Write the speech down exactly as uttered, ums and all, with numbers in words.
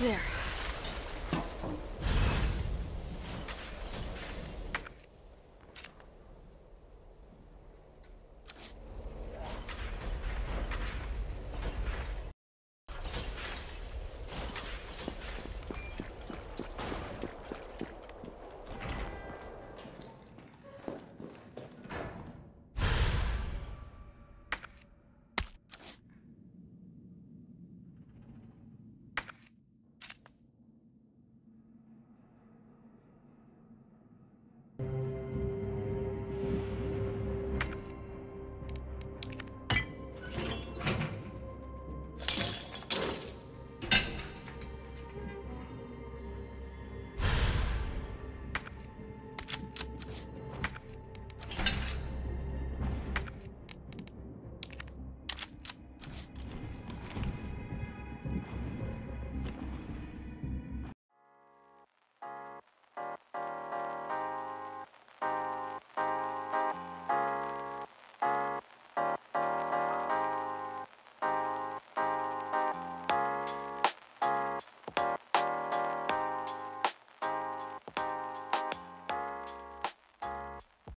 There.